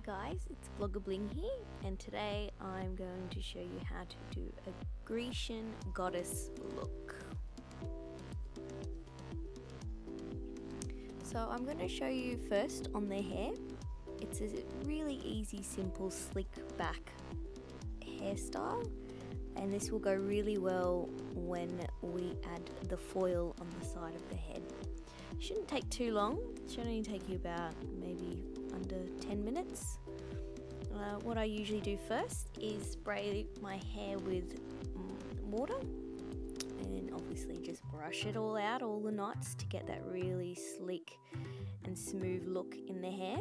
Hi guys, it's BloggaBling here, and today I'm going to show you how to do a Grecian goddess look. So I'm going to show you first on the hair. It's a really easy, simple, slick back hairstyle, and this will go really well when we add the foil on the side of the head. It shouldn't take too long. It should only take you about maybe under 10 minutes. What I usually do first is spray my hair with water and obviously just brush it all out, all the knots, to get that really slick and smooth look in the hair.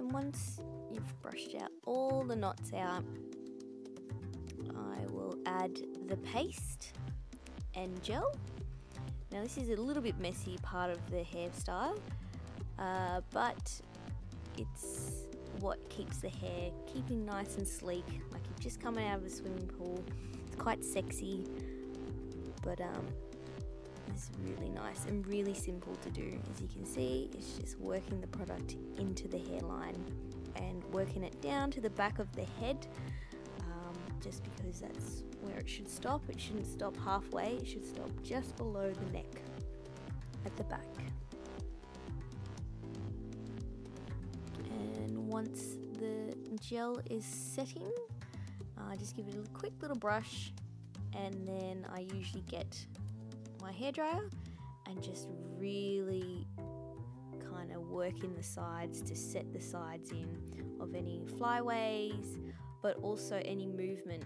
And once you've brushed out all the knots out, I will add the paste and gel. Now this is a little bit messy part of the hairstyle, but it's what keeps the hair nice and sleek, like you're just coming out of a swimming pool. It's quite sexy, but it's really nice and really simple to do. As you can see, it's just working the product into the hairline and working it down to the back of the head, just because that's where it should stop. It shouldn't stop halfway, it should stop just below the neck at the back. And once the gel is setting, I just give it a quick little brush, and then I usually get my hairdryer and just really kind of work in the sides to set the sides in of any flyaways, but also any movement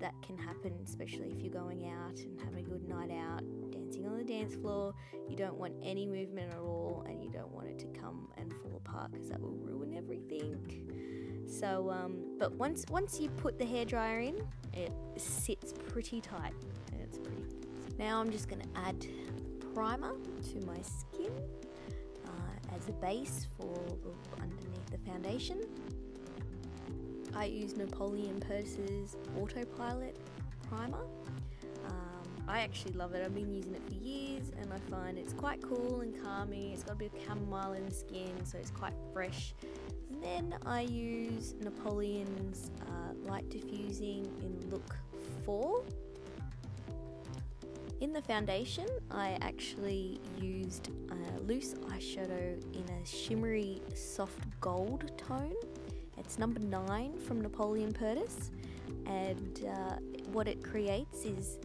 that can happen, especially if you're going out and having a good night out, dancing on the dance floor. You don't want any movement at all, and you don't want it to come and fall apart because that will ruin everything. So, but once you put the hairdryer in, it sits pretty tight, and it's pretty. Now I'm just gonna add primer to my skin as a base for underneath the foundation. I use Napoleon Perdis Auto Pilot primer. I actually love it. I've been using it for years, and I find it's quite cool and calming. It's got a bit of chamomile in the skin, so it's quite fresh. And then I use Napoleon's Light Diffusing in Look 4. In the foundation, I actually used a loose eyeshadow in a shimmery soft gold tone. It's number 9 from Napoleon Perdis, and what it creates is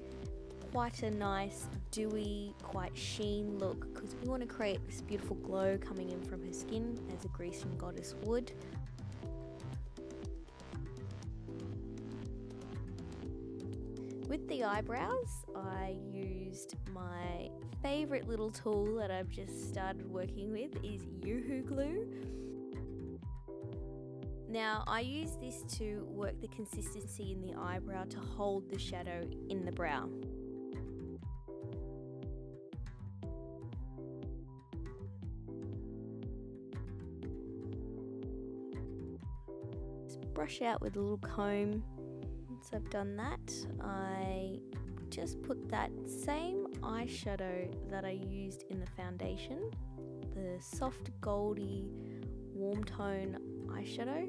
quite a nice, dewy, quite sheen look, because we want to create this beautiful glow coming in from her skin as a Grecian goddess would. With the eyebrows, I used my favourite little tool that I've just started working with, is UHU Glue. Now, I use this to work the consistency in the eyebrow to hold the shadow in the brow. Just brush out with a little comb. Once I've done that, I just put that same eyeshadow that I used in the foundation, the soft goldy warm tone eyeshadow,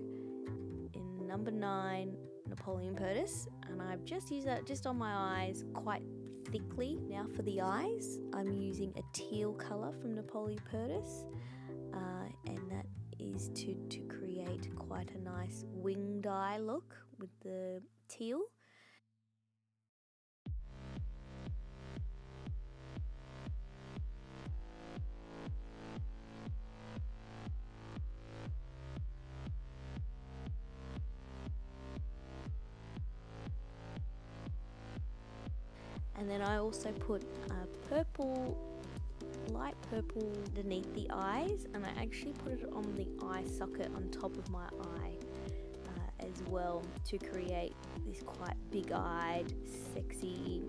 number 9 Napoleon Perdis, and I've just used that just on my eyes quite thickly. Now for the eyes, I'm using a teal colour from Napoleon Perdis, and that is to create quite a nice winged eye look with the teal. And then I also put a purple, light purple underneath the eyes, and I actually put it on the eye socket on top of my eye as well, to create this quite big-eyed, sexy,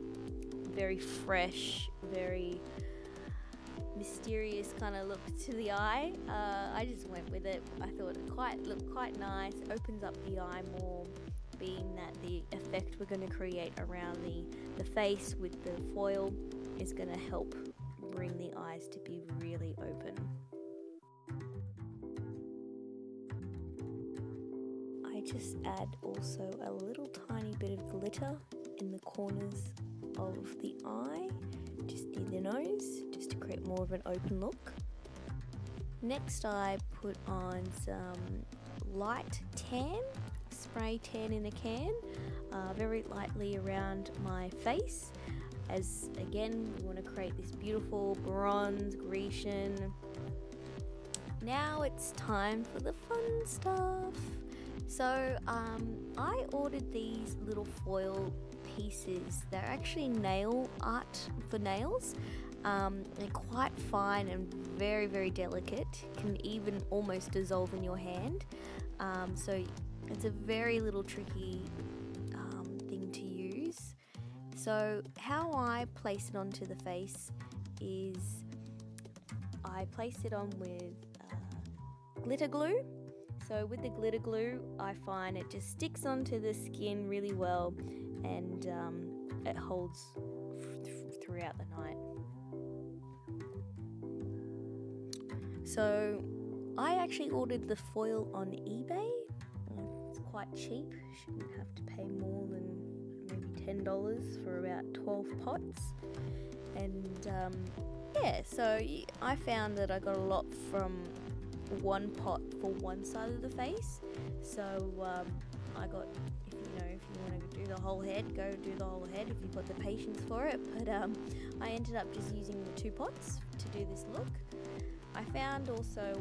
very fresh, very mysterious kind of look to the eye. I just went with it. I thought it looked quite nice. It opens up the eye more, being that the effect we're going to create around the face with the foil is going to help bring the eyes to be really open. I just add also a little tiny bit of glitter in the corners of the eye, just near the nose, just to create more of an open look. Next I put on some light tan, spray tan in a can, very lightly around my face, as again we want to create this beautiful bronze Grecian. Now it's time for the fun stuff. So I ordered these little foil pieces. They're actually nail art for nails. They're quite fine and very, very delicate. Can even almost dissolve in your hand. So it's a very little tricky thing to use. So how I place it onto the face is I place it on with glitter glue. So with the glitter glue, I find it just sticks onto the skin really well, and it holds throughout the night. So I actually ordered the foil on eBay. It's quite cheap, shouldn't have to pay more than maybe $10 for about 12 pots. And yeah, so I found that I got a lot from one pot for one side of the face. So I got, if you want to do the whole head, go do the whole head if you've got the patience for it. But I ended up just using the two pots to do this look. I found also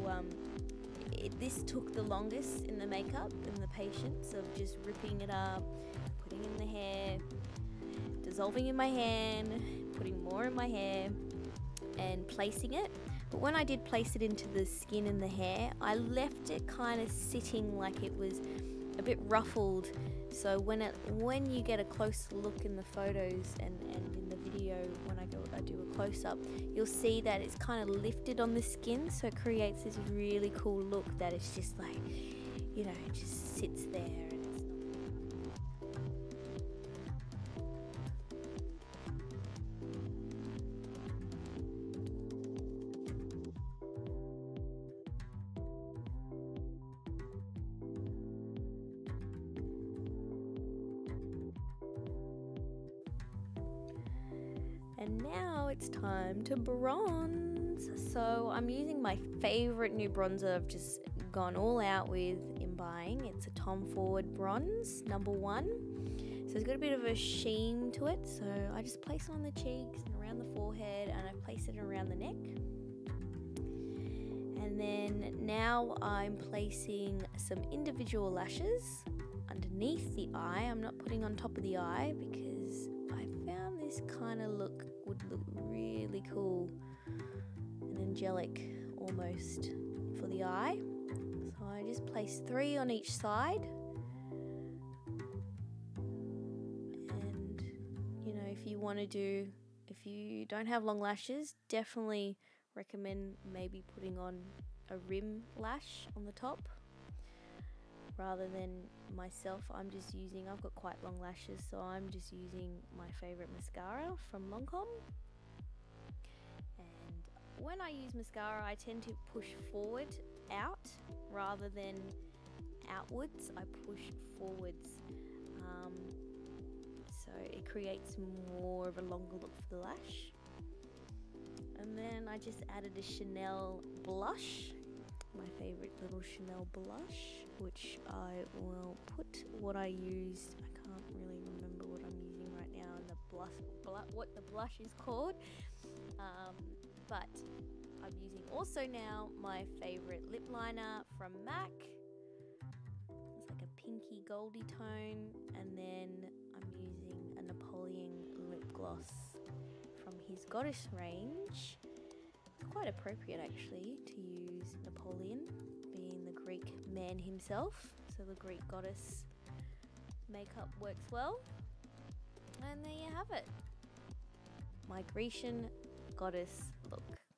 this took the longest in the makeup and the patience of just ripping it up, putting in the hair, dissolving in my hand, putting more in my hair, and placing it. But when I did place it into the skin and the hair, I left it kind of sitting like it was a bit ruffled. So when you get a close look in the photos and in the video, when I do a close-up, you'll see that it's kind of lifted on the skin, so it creates this really cool look that it's just like, it just sits there. And it's and now it's time to bronze. So I'm using my favorite new bronzer I've just gone all out with in buying. It's a Tom Ford bronze, #1. So it's got a bit of a sheen to it. So I just place it on the cheeks and around the forehead, and I place it around the neck. And then now I'm placing some individual lashes underneath the eye. I'm not putting on top of the eye because I found this kind of look would look really cool and angelic almost for the eye. So I just place 3 on each side, and if you don't have long lashes, definitely recommend maybe putting on a rim lash on the top rather than myself. I've got quite long lashes, so I'm just using my favourite mascara from Lancome. And when I use mascara, I tend to push forward out rather than outwards. I push forwards, so it creates more of a longer look for the lash. And then I just added a Chanel blush, my favourite little Chanel blush, which I will put what I used. I can't really remember what I'm using right now and the blush, what the blush is called, but I'm using also now my favourite lip liner from MAC. It's like a pinky goldy tone, and then I'm using a Napoleon lip gloss from his Goddess range. Quite appropriate actually to use Napoleon, being the Greek man himself, so the Greek goddess makeup works well. And there you have it, my Grecian goddess look.